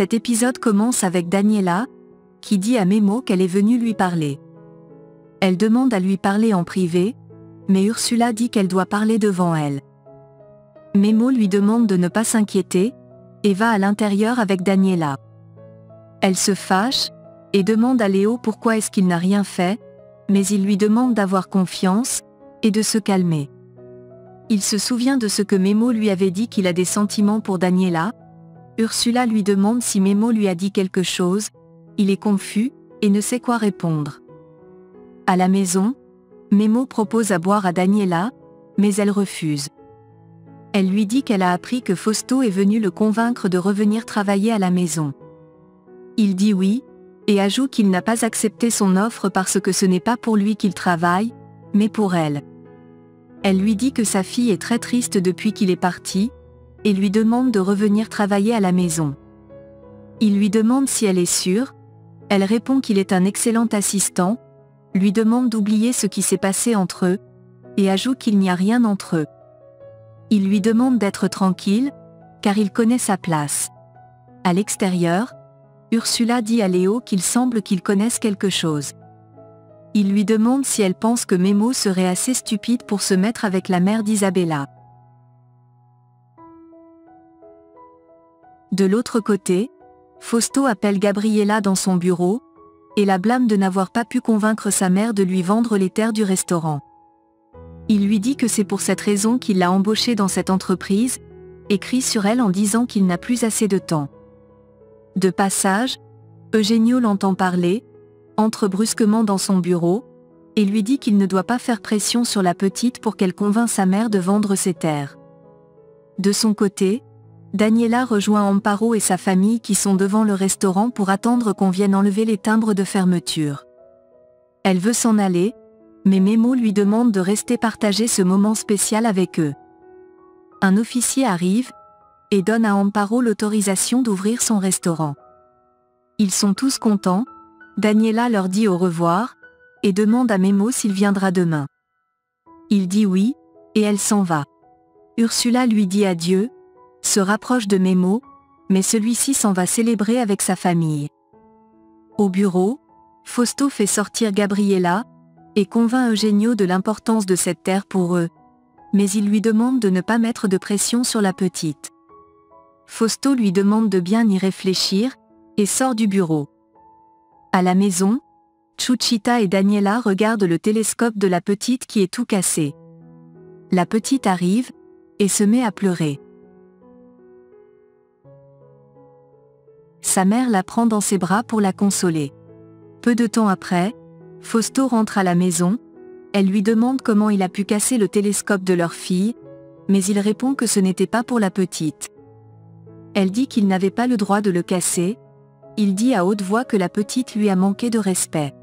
Cet épisode commence avec Daniela, qui dit à Memo qu'elle est venue lui parler. Elle demande à lui parler en privé, mais Úrsula dit qu'elle doit parler devant elle. Memo lui demande de ne pas s'inquiéter, et va à l'intérieur avec Daniela. Elle se fâche, et demande à Léo pourquoi est-ce qu'il n'a rien fait, mais il lui demande d'avoir confiance, et de se calmer. Il se souvient de ce que Memo lui avait dit qu'il a des sentiments pour Daniela. Úrsula lui demande si Memo lui a dit quelque chose, il est confus, et ne sait quoi répondre. À la maison, Memo propose à boire à Daniela, mais elle refuse. Elle lui dit qu'elle a appris que Fausto est venu le convaincre de revenir travailler à la maison. Il dit oui, et ajoute qu'il n'a pas accepté son offre parce que ce n'est pas pour lui qu'il travaille, mais pour elle. Elle lui dit que sa fille est très triste depuis qu'il est parti, et lui demande de revenir travailler à la maison. Il lui demande si elle est sûre, elle répond qu'il est un excellent assistant, lui demande d'oublier ce qui s'est passé entre eux, et ajoute qu'il n'y a rien entre eux. Il lui demande d'être tranquille, car il connaît sa place. À l'extérieur, Úrsula dit à Léo qu'il semble qu'il connaisse quelque chose. Il lui demande si elle pense que Memo serait assez stupide pour se mettre avec la mère d'Isabella. De l'autre côté, Fausto appelle Gabriela dans son bureau, et la blâme de n'avoir pas pu convaincre sa mère de lui vendre les terres du restaurant. Il lui dit que c'est pour cette raison qu'il l'a embauchée dans cette entreprise, et crie sur elle en disant qu'il n'a plus assez de temps. De passage, Eugénio l'entend parler, entre brusquement dans son bureau, et lui dit qu'il ne doit pas faire pression sur la petite pour qu'elle convainc sa mère de vendre ses terres. De son côté, Daniela rejoint Amparo et sa famille qui sont devant le restaurant pour attendre qu'on vienne enlever les timbres de fermeture. Elle veut s'en aller, mais Memo lui demande de rester partager ce moment spécial avec eux. Un officier arrive, et donne à Amparo l'autorisation d'ouvrir son restaurant. Ils sont tous contents, Daniela leur dit au revoir, et demande à Memo s'il viendra demain. Il dit oui, et elle s'en va. Úrsula lui dit adieu, se rapproche de Memo, mais celui-ci s'en va célébrer avec sa famille. Au bureau, Fausto fait sortir Gabriela, et convainc Eugénio de l'importance de cette terre pour eux, mais il lui demande de ne pas mettre de pression sur la petite. Fausto lui demande de bien y réfléchir, et sort du bureau. À la maison, Chuchita et Daniela regardent le télescope de la petite qui est tout cassé. La petite arrive, et se met à pleurer. Sa mère la prend dans ses bras pour la consoler. Peu de temps après, Fausto rentre à la maison, elle lui demande comment il a pu casser le télescope de leur fille, mais il répond que ce n'était pas pour la petite. Elle dit qu'il n'avait pas le droit de le casser, il dit à haute voix que la petite lui a manqué de respect.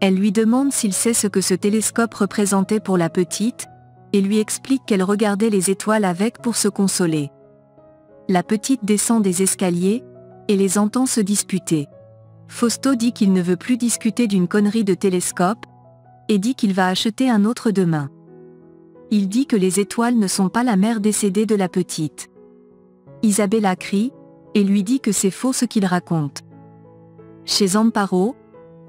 Elle lui demande s'il sait ce que ce télescope représentait pour la petite, et lui explique qu'elle regardait les étoiles avec pour se consoler. La petite descend des escaliers, et les entend se disputer. Fausto dit qu'il ne veut plus discuter d'une connerie de télescope, et dit qu'il va acheter un autre demain. Il dit que les étoiles ne sont pas la mère décédée de la petite. Isabella crie, et lui dit que c'est faux ce qu'il raconte. Chez Amparo,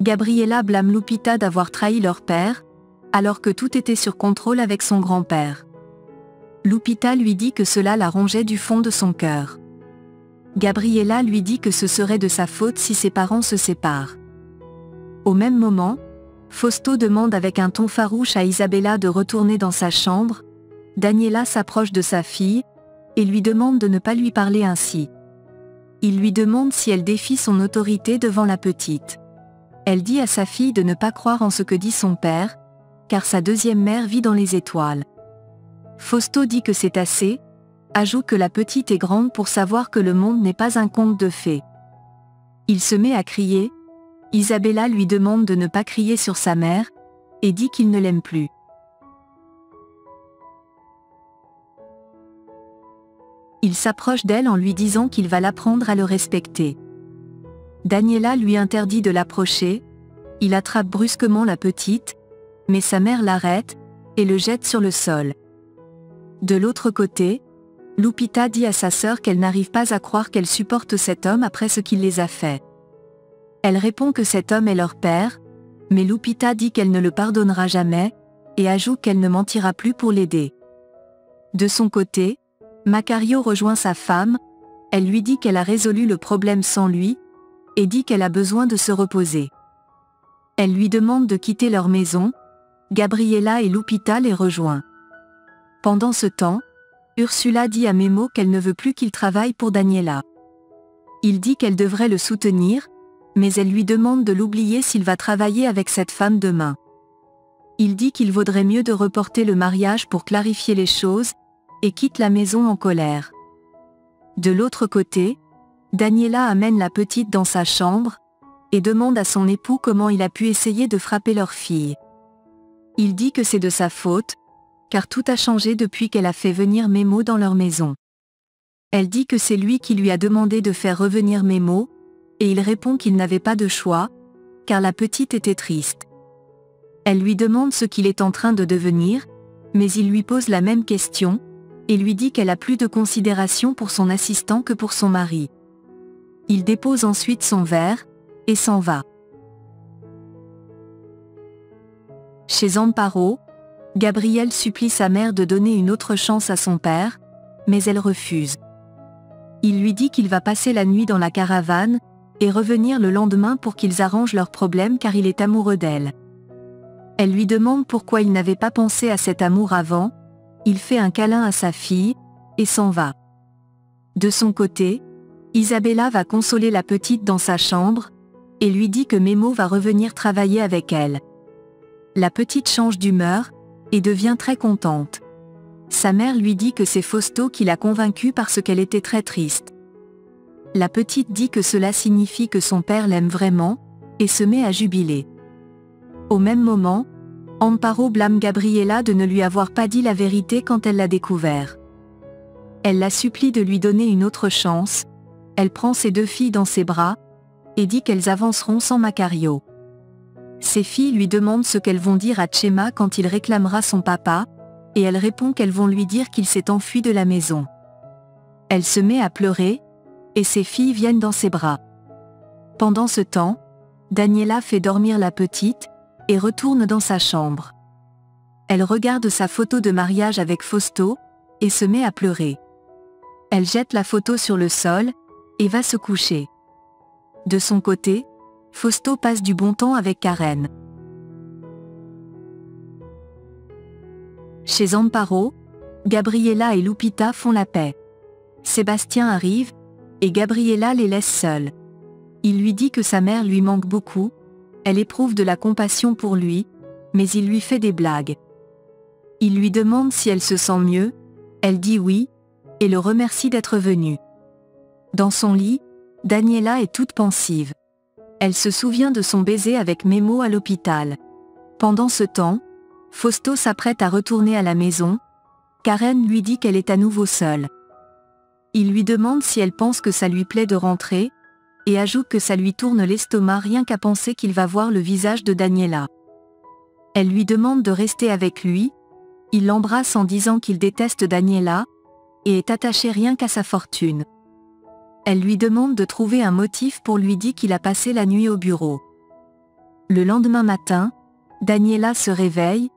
Gabriela blâme Lupita d'avoir trahi leur père, alors que tout était sur contrôle avec son grand-père. Lupita lui dit que cela la rongeait du fond de son cœur. Gabriela lui dit que ce serait de sa faute si ses parents se séparent. Au même moment, Fausto demande avec un ton farouche à Isabella de retourner dans sa chambre, Daniela s'approche de sa fille, et lui demande de ne pas lui parler ainsi. Il lui demande si elle défie son autorité devant la petite. Elle dit à sa fille de ne pas croire en ce que dit son père, car sa deuxième mère vit dans les étoiles. Fausto dit que c'est assez, ajoute que la petite est grande pour savoir que le monde n'est pas un conte de fées. Il se met à crier, Isabella lui demande de ne pas crier sur sa mère, et dit qu'il ne l'aime plus. Il s'approche d'elle en lui disant qu'il va l'apprendre à le respecter. Daniela lui interdit de l'approcher, il attrape brusquement la petite, mais sa mère l'arrête, et le jette sur le sol. De l'autre côté, Lupita dit à sa sœur qu'elle n'arrive pas à croire qu'elle supporte cet homme après ce qu'il les a fait. Elle répond que cet homme est leur père, mais Lupita dit qu'elle ne le pardonnera jamais, et ajoute qu'elle ne mentira plus pour l'aider. De son côté, Macario rejoint sa femme, elle lui dit qu'elle a résolu le problème sans lui, et dit qu'elle a besoin de se reposer. Elle lui demande de quitter leur maison, Gabriela et Lupita les rejoignent. Pendant ce temps, Úrsula dit à Memo qu'elle ne veut plus qu'il travaille pour Daniela. Il dit qu'elle devrait le soutenir, mais elle lui demande de l'oublier s'il va travailler avec cette femme demain. Il dit qu'il vaudrait mieux de reporter le mariage pour clarifier les choses, et quitte la maison en colère. De l'autre côté, Daniela amène la petite dans sa chambre, et demande à son époux comment il a pu essayer de frapper leur fille. Il dit que c'est de sa faute, car tout a changé depuis qu'elle a fait venir Memo dans leur maison. Elle dit que c'est lui qui lui a demandé de faire revenir Memo, et il répond qu'il n'avait pas de choix, car la petite était triste. Elle lui demande ce qu'il est en train de devenir, mais il lui pose la même question, et lui dit qu'elle a plus de considération pour son assistant que pour son mari. Il dépose ensuite son verre, et s'en va. Chez Amparo, Gabrielle supplie sa mère de donner une autre chance à son père, mais elle refuse. Il lui dit qu'il va passer la nuit dans la caravane, et revenir le lendemain pour qu'ils arrangent leurs problèmes car il est amoureux d'elle. Elle lui demande pourquoi il n'avait pas pensé à cet amour avant, il fait un câlin à sa fille, et s'en va. De son côté, Isabella va consoler la petite dans sa chambre, et lui dit que Memo va revenir travailler avec elle. La petite change d'humeur, et devient très contente. Sa mère lui dit que c'est Fausto qui l'a convaincue parce qu'elle était très triste. La petite dit que cela signifie que son père l'aime vraiment, et se met à jubiler. Au même moment, Amparo blâme Gabriela de ne lui avoir pas dit la vérité quand elle l'a découvert. Elle la supplie de lui donner une autre chance, elle prend ses deux filles dans ses bras, et dit qu'elles avanceront sans Macario. Ses filles lui demandent ce qu'elles vont dire à Chema quand il réclamera son papa, et elle répond qu'elles vont lui dire qu'il s'est enfui de la maison. Elle se met à pleurer, et ses filles viennent dans ses bras. Pendant ce temps, Daniela fait dormir la petite, et retourne dans sa chambre. Elle regarde sa photo de mariage avec Fausto, et se met à pleurer. Elle jette la photo sur le sol, et va se coucher. De son côté, Fausto passe du bon temps avec Karen. Chez Amparo, Gabriela et Lupita font la paix. Sébastien arrive, et Gabriela les laisse seuls. Il lui dit que sa mère lui manque beaucoup, elle éprouve de la compassion pour lui, mais il lui fait des blagues. Il lui demande si elle se sent mieux, elle dit oui, et le remercie d'être venue. Dans son lit, Daniela est toute pensive. Elle se souvient de son baiser avec Memo à l'hôpital. Pendant ce temps, Fausto s'apprête à retourner à la maison, Karen lui dit qu'elle est à nouveau seule. Il lui demande si elle pense que ça lui plaît de rentrer, et ajoute que ça lui tourne l'estomac rien qu'à penser qu'il va voir le visage de Daniela. Elle lui demande de rester avec lui, il l'embrasse en disant qu'il déteste Daniela, et est attaché rien qu'à sa fortune. Elle lui demande de trouver un motif pour lui dire qu'il a passé la nuit au bureau. Le lendemain matin, Daniela se réveille,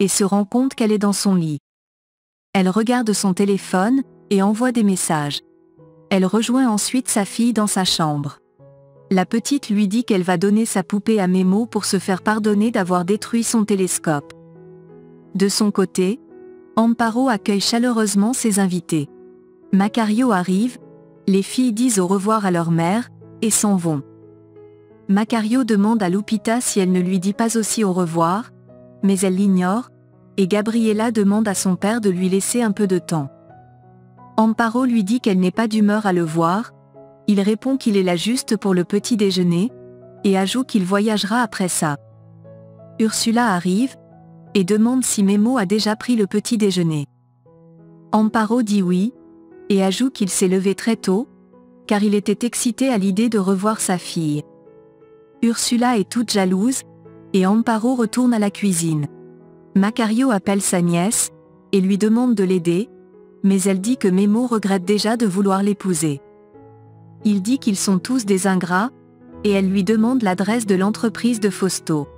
et se rend compte qu'elle est dans son lit. Elle regarde son téléphone, et envoie des messages. Elle rejoint ensuite sa fille dans sa chambre. La petite lui dit qu'elle va donner sa poupée à Memo pour se faire pardonner d'avoir détruit son télescope. De son côté, Amparo accueille chaleureusement ses invités. Macario arrive, les filles disent au revoir à leur mère, et s'en vont. Macario demande à Lupita si elle ne lui dit pas aussi au revoir, mais elle l'ignore, et Gabriela demande à son père de lui laisser un peu de temps. Amparo lui dit qu'elle n'est pas d'humeur à le voir, il répond qu'il est là juste pour le petit déjeuner, et ajoute qu'il voyagera après ça. Úrsula arrive, et demande si Memo a déjà pris le petit déjeuner. Amparo dit oui, et ajoute qu'il s'est levé très tôt, car il était excité à l'idée de revoir sa fille. Úrsula est toute jalouse, et Amparo retourne à la cuisine. Macario appelle sa nièce, et lui demande de l'aider, mais elle dit que Memo regrette déjà de vouloir l'épouser. Il dit qu'ils sont tous des ingrats, et elle lui demande l'adresse de l'entreprise de Fausto.